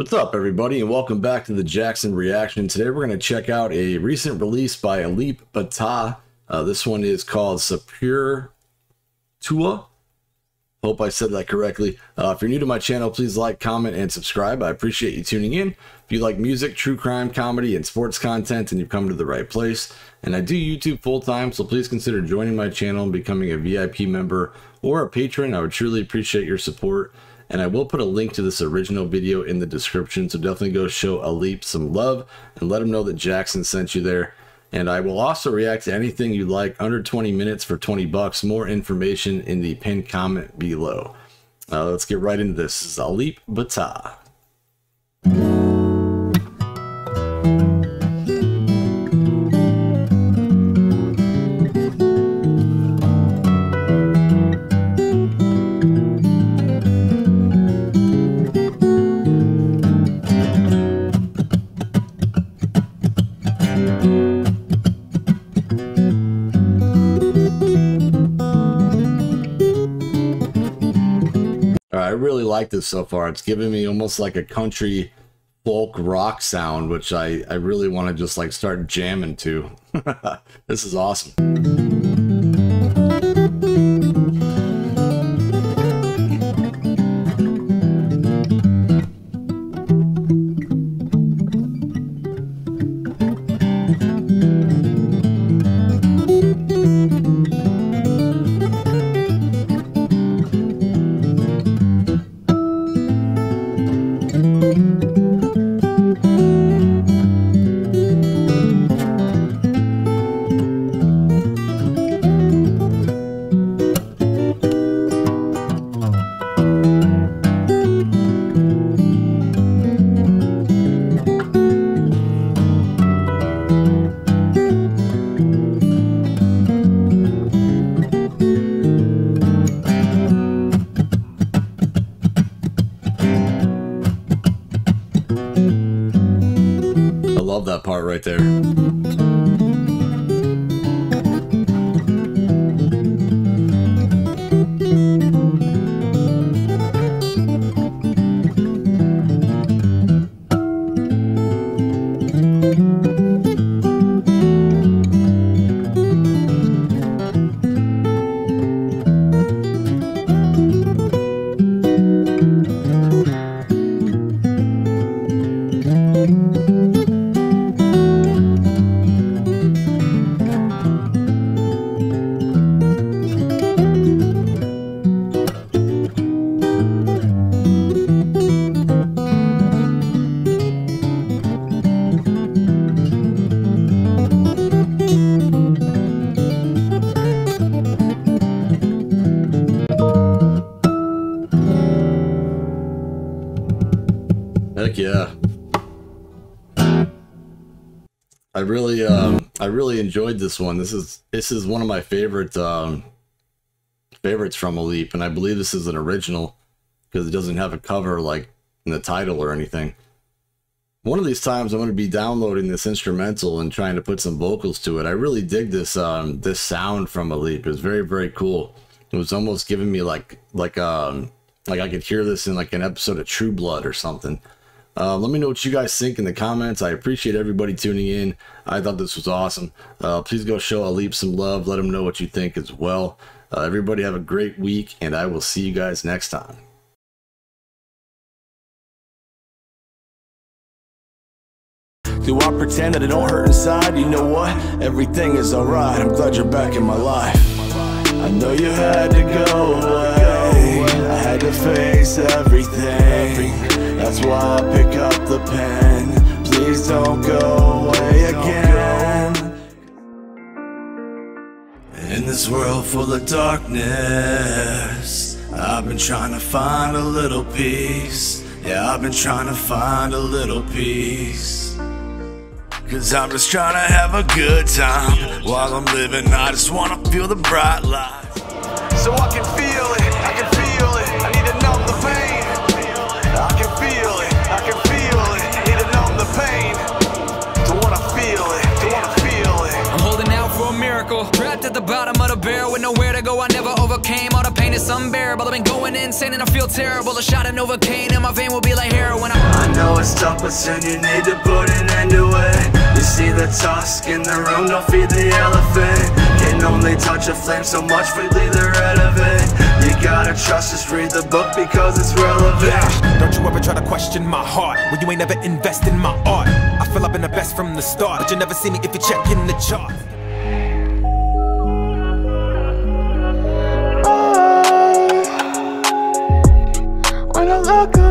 What's up, everybody, and welcome back to the Jackson Reaction. Today we're going to check out a recent release by Alip Ba Ta. This one is called Sepur Tua. Hope I said that correctly. If you're new to my channel, please like, comment, and subscribe. I appreciate you tuning in. If you like music, true crime, comedy, and sports content, then you've come to the right place. And I do YouTube full-time, so please consider joining my channel and becoming a VIP member or a patron. I would truly appreciate your support. And I will put a link to this original video in the description, so definitely go show Alip some love and let him know that Jackson sent you there. And I will also react to anything you like under 20 minutes for 20 bucks. More information in the pinned comment below. Let's get right into this. This is Alip Ba Ta. I really like this so far. It's giving me almost like a country folk rock sound, which I really want to just like start jamming to. This is awesome. Love that part right there. Heck yeah. I really enjoyed this one. This is one of my favorite favorites from Alip, and I believe this is an original because it doesn't have a cover like in the title or anything. One of these times I'm going to be downloading this instrumental and trying to put some vocals to it. I really dig this this sound from Alip. It was very, very cool. It was almost giving me like I could hear this in like an episode of True Blood or something. Let me know what you guys think in the comments. I appreciate everybody tuning in. I thought this was awesome. Please go show Alip some love. Let him know what you think as well. Everybody have a great week, and I will see you guys next time. Do I pretend that it don't hurt inside? You know what? Everything is alright. I'm glad you're back in my life. I know you had to go away. I had to face everything. That's why I pick up the pen. Please don't go away again. In this world full of darkness, I've been trying to find a little peace. Yeah, I've been trying to find a little peace. Cause I'm just trying to have a good time. While I'm living, I just want to feel the bright light. So I can feel it, I can feel it. I need to numb the pain. I can feel it, I can feel it. Need to numb the pain. Don't wanna feel it, don't wanna feel it. I'm holding out for a miracle, trapped at the bottom of the barrel with nowhere to go. I never overcame. overcame. All the pain is unbearable. I've been going insane and I feel terrible. A shot of Novocaine in my vein will be like heroin. I know it's tough, but soon you need to put an end to it. You see the tusk in the room, don't feed the elephant. Can only touch a flame so much, freely they're out of it. You gotta trust, just read the book because it's relevant. Yeah. Don't you ever try to question my heart when you ain't ever invest in my art. I feel I've been the best from the start, but you never see me if you check in the chart. I wanna look up.